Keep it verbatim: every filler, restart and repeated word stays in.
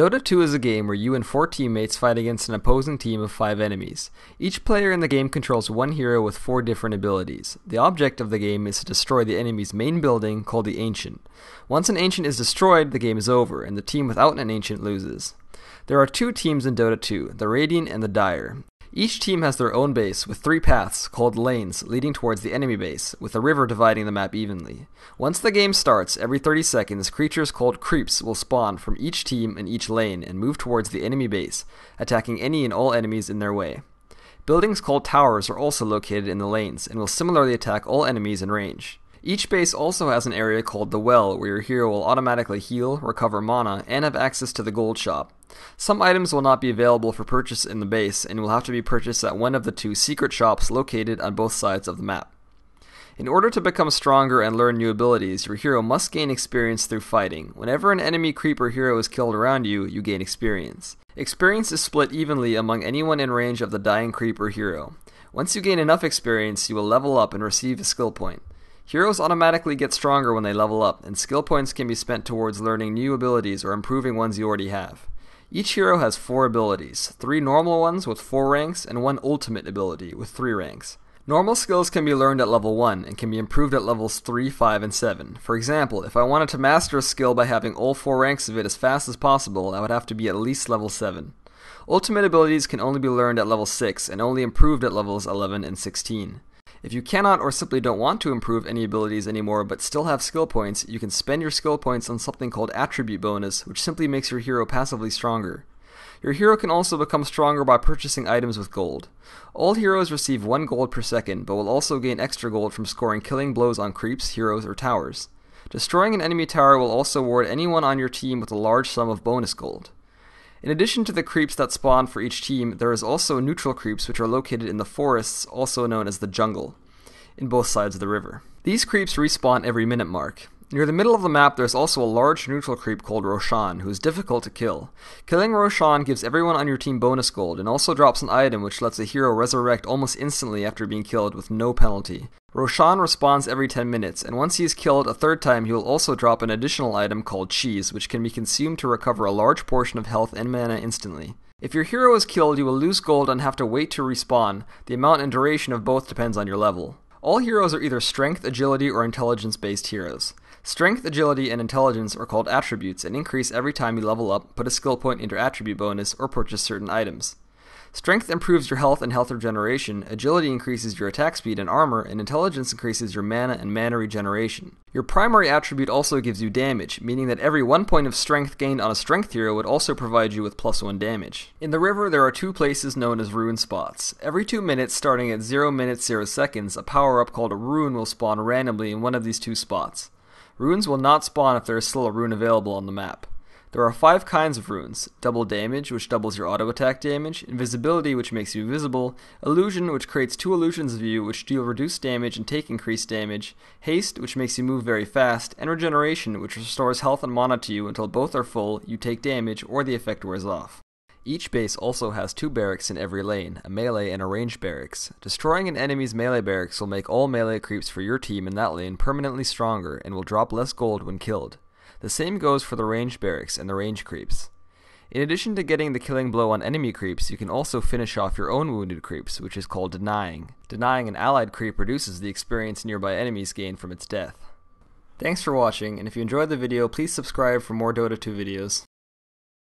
Dota two is a game where you and four teammates fight against an opposing team of five enemies. Each player in the game controls one hero with four different abilities. The object of the game is to destroy the enemy's main building, called the Ancient. Once an Ancient is destroyed, the game is over, and the team without an Ancient loses. There are two teams in Dota two, the Radiant and the Dire. Each team has their own base, with three paths, called lanes, leading towards the enemy base, with a river dividing the map evenly. Once the game starts, every thirty seconds, creatures called creeps will spawn from each team and each lane and move towards the enemy base, attacking any and all enemies in their way. Buildings called towers are also located in the lanes, and will similarly attack all enemies in range. Each base also has an area called the Well, where your hero will automatically heal, recover mana, and have access to the Gold Shop. Some items will not be available for purchase in the base and will have to be purchased at one of the two secret shops located on both sides of the map. In order to become stronger and learn new abilities, your hero must gain experience through fighting. Whenever an enemy creeper hero is killed around you, you gain experience. Experience is split evenly among anyone in range of the dying creeper hero. Once you gain enough experience, you will level up and receive a skill point. Heroes automatically get stronger when they level up, and skill points can be spent towards learning new abilities or improving ones you already have. Each hero has four abilities, three normal ones with four ranks, and one ultimate ability with three ranks. Normal skills can be learned at level one, and can be improved at levels three, five, and seven. For example, if I wanted to master a skill by having all four ranks of it as fast as possible, I would have to be at least level seven. Ultimate abilities can only be learned at level six, and only improved at levels eleven and sixteen. If you cannot or simply don't want to improve any abilities anymore but still have skill points, you can spend your skill points on something called Attribute Bonus, which simply makes your hero passively stronger. Your hero can also become stronger by purchasing items with gold. All heroes receive one gold per second, but will also gain extra gold from scoring killing blows on creeps, heroes, or towers. Destroying an enemy tower will also reward anyone on your team with a large sum of bonus gold. In addition to the creeps that spawn for each team, there is also neutral creeps which are located in the forests, also known as the jungle, in both sides of the river. These creeps respawn every minute mark. Near the middle of the map, there is also a large neutral creep called Roshan, who is difficult to kill. Killing Roshan gives everyone on your team bonus gold, and also drops an item which lets a hero resurrect almost instantly after being killed with no penalty. Roshan respawns every ten minutes, and once he is killed a third time he will also drop an additional item called cheese, which can be consumed to recover a large portion of health and mana instantly. If your hero is killed, you will lose gold and have to wait to respawn. The amount and duration of both depends on your level. All heroes are either strength, agility, or intelligence based heroes. Strength, agility, and intelligence are called attributes and increase every time you level up, put a skill point into attribute bonus, or purchase certain items. Strength improves your health and health regeneration, agility increases your attack speed and armor, and intelligence increases your mana and mana regeneration. Your primary attribute also gives you damage, meaning that every one point of strength gained on a strength hero would also provide you with plus one damage. In the river, there are two places known as rune spots. Every two minutes, starting at zero minutes zero seconds, a power-up called a rune will spawn randomly in one of these two spots. Runes will not spawn if there is still a rune available on the map. There are five kinds of runes: double damage, which doubles your auto attack damage; invisibility, which makes you visible; illusion, which creates two illusions of you, which deal reduced damage and take increased damage; haste, which makes you move very fast; and regeneration, which restores health and mana to you until both are full, you take damage, or the effect wears off. Each base also has two barracks in every lane, a melee and a ranged barracks. Destroying an enemy's melee barracks will make all melee creeps for your team in that lane permanently stronger and will drop less gold when killed. The same goes for the ranged barracks and the ranged creeps. In addition to getting the killing blow on enemy creeps, you can also finish off your own wounded creeps, which is called denying. Denying an allied creep reduces the experience nearby enemies gain from its death. Thanks for watching, and if you enjoyed the video, please subscribe for more Dota two videos.